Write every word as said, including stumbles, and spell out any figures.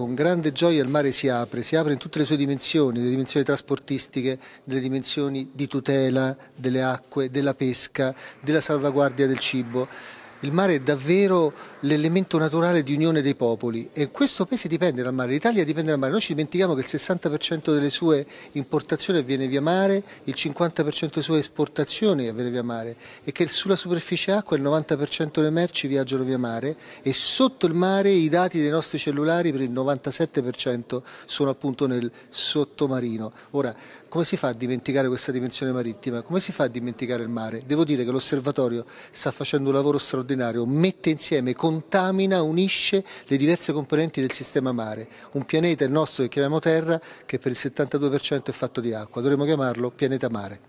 Con grande gioia il mare si apre, si apre in tutte le sue dimensioni, le dimensioni trasportistiche, delle dimensioni di tutela delle acque, della pesca, della salvaguardia del cibo. Il mare è davvero l'elemento naturale di unione dei popoli e questo paese dipende dal mare, l'Italia dipende dal mare. Noi ci dimentichiamo che il sessanta per cento delle sue importazioni avviene via mare, il cinquanta per cento delle sue esportazioni avviene via mare e che sulla superficie acqua il novanta per cento delle merci viaggiano via mare e sotto il mare i dati dei nostri cellulari per il novantasette per cento sono appunto nel sottomarino. Ora, come si fa a dimenticare questa dimensione marittima? Come si fa a dimenticare il mare? Devo dire che l'osservatorio sta facendo un lavoro straordinario. Mette insieme, contamina, unisce le diverse componenti del sistema mare. Un pianeta, il nostro, che chiamiamo Terra, che per il settantadue per cento è fatto di acqua. Dovremmo chiamarlo pianeta mare.